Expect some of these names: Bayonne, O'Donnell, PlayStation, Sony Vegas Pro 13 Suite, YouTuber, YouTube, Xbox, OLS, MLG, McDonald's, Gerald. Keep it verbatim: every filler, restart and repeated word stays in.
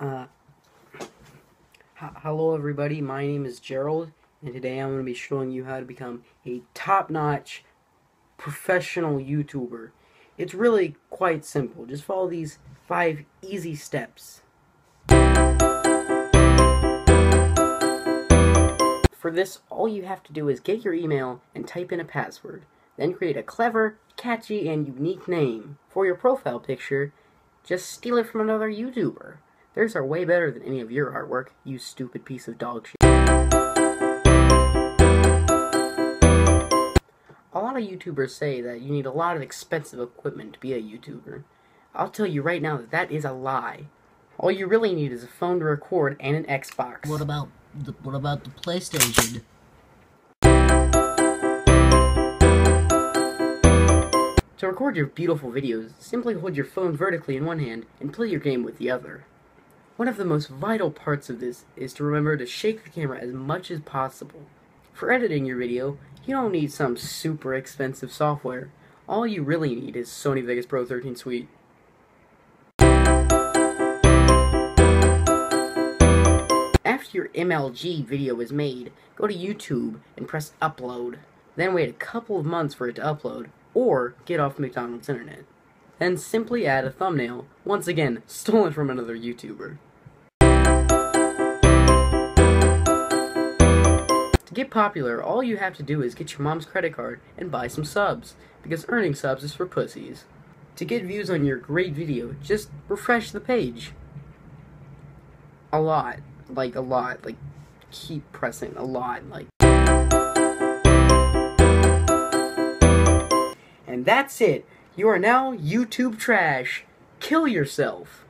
Uh, hello everybody, my name is Gerald, and today I'm going to be showing you how to become a top-notch professional YouTuber. It's really quite simple. Just follow these five easy steps. For this, all you have to do is get your email and type in a password. Then create a clever, catchy, and unique name. For your profile picture, just steal it from another YouTuber. Theirs are way better than any of your artwork, you stupid piece of dog shit. A lot of YouTubers say that you need a lot of expensive equipment to be a YouTuber. I'll tell you right now that that is a lie. All you really need is a phone to record and an Xbox. What about the, what about the PlayStation? To record your beautiful videos, simply hold your phone vertically in one hand and play your game with the other. One of the most vital parts of this is to remember to shake the camera as much as possible. For editing your video, you don't need some super expensive software. All you really need is Sony Vegas Pro thirteen Suite. After your M L G video is made, go to YouTube and press upload. Then wait a couple of months for it to upload, or get off McDonald's internet. Then simply add a thumbnail, once again stolen from another YouTuber. To get popular, all you have to do is get your mom's credit card and buy some subs, because earning subs is for pussies. To get views on your great video, just refresh the page. A lot, like a lot, like keep pressing a lot, like. And that's it. You are now YouTube trash. Kill yourself.